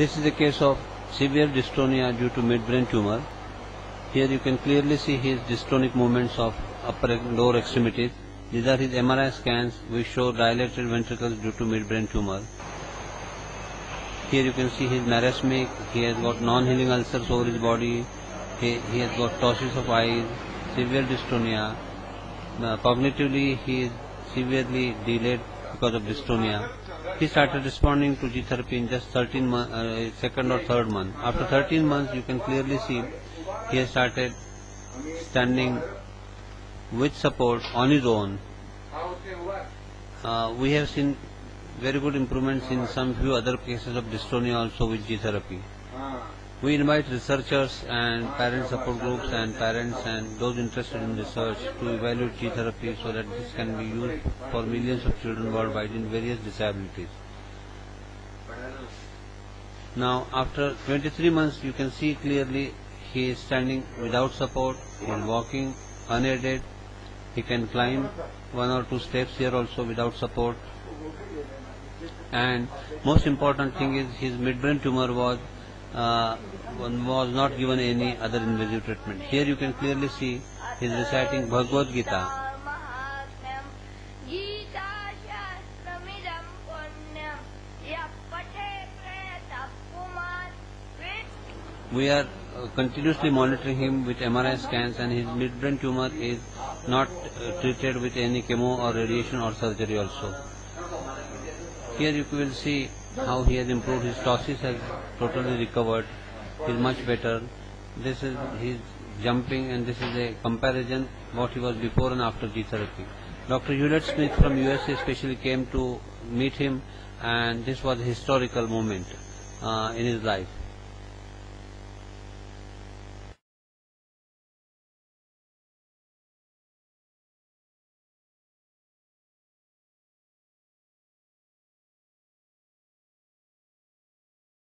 This is a case of severe dystonia due to midbrain tumor. Here you can clearly see his dystonic movements of upper and lower extremities. These are his MRI scans which show dilated ventricles due to midbrain tumor. Here you can see his marasmic, he has got non-healing ulcers over his body, he has got ptosis of eyes, severe dystonia. Cognitively he is severely delayed because of dystonia. He started responding to G-therapy in just 2nd or 3rd month. After 13 months you can clearly see he has started standing with support on his own. We have seen very good improvements in some few other cases of dystonia also with G-therapy. We invite researchers and parent support groups and parents and those interested in research to evaluate G-therapy so that this can be used for millions of children worldwide in various disabilities. Now after 23 months you can see clearly he is standing without support, he is walking unaided, he can climb 1 or 2 steps here also without support. And most important thing is his midbrain tumor was not given any other invasive treatment. Here you can clearly see he is reciting Bhagavad Gita. We are continuously monitoring him with MRI scans, and his midbrain tumor is not treated with any chemo or radiation or surgery also. Here you will see how he has improved, his ptosis has totally recovered, he is much better. This is his jumping, and this is a comparison what he was before and after G-therapy. Dr. Hewlett Smith from USA especially came to meet him, and this was a historical moment in his life.